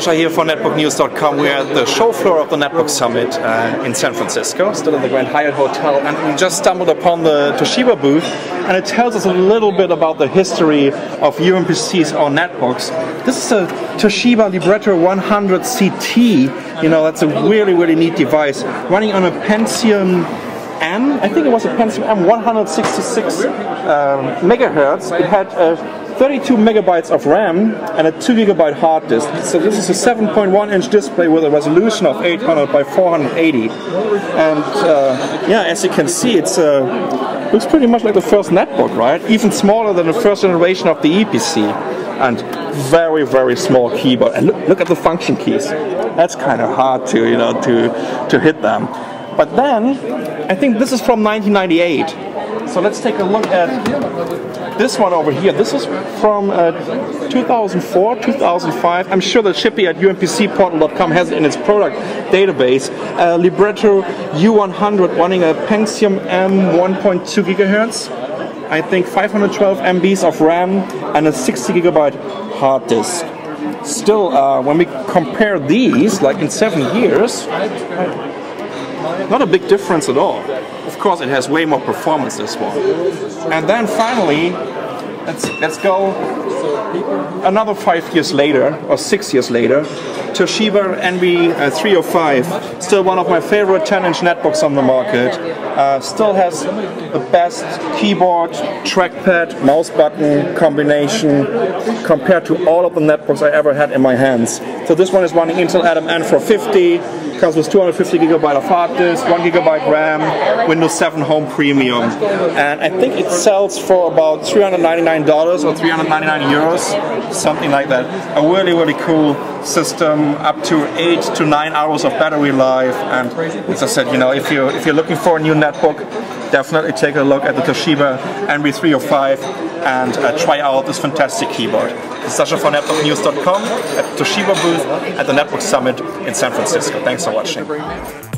Sasha here for NetbookNews.com. We're at the show floor of the Netbook Summit in San Francisco, still in the Grand Hyatt Hotel, and we just stumbled upon the Toshiba booth, and it tells us a little bit about the history of UMPCs or netbooks. This is a Toshiba Libretto 100 CT, you know, that's a really, really neat device, running on a Pentium M, I think it was a Pentium M, 166 megahertz. It had a 32 megabytes of RAM and a 2 GB hard disk. So this is a 7.1-inch display with a resolution of 800 by 480. And yeah, as you can see, it's looks pretty much like the first netbook, right? Even smaller than the first generation of the EPC. And very, very small keyboard. And look at the function keys. That's kind of hard to, you know, to hit them. But then, I think this is from 1998. So let's take a look at this one over here. This is from 2004, 2005. I'm sure that Shippy at umpcportal.com has it in its product database. Libretto U100 running a Pentium M 1.2 gigahertz. I think 512 MBs of RAM and a 60 GB hard disk. Still, when we compare these, like in 7 years, not a big difference at all. Of course, it has way more performance, this one. And then finally, let's go another 5 years later, or 6 years later, Toshiba NB305, still one of my favorite 10-inch netbooks on the market. Still has the best keyboard, trackpad, mouse button combination compared to all of the netbooks I ever had in my hands. So this one is running Intel Atom N450, comes with 250 GB of hard disk, 1 GB RAM, Windows 7 Home Premium. And I think it sells for about $399 or 399 euros, something like that. A really, really cool system, up to 8 to 9 hours of battery life. And as I said, you know, if you're looking for a new netbook, definitely take a look at the Toshiba NB305 and try out this fantastic keyboard. This is Sasha for NetbookNews.com at Toshiba booth at the Netbook Summit in San Francisco. Thanks for watching.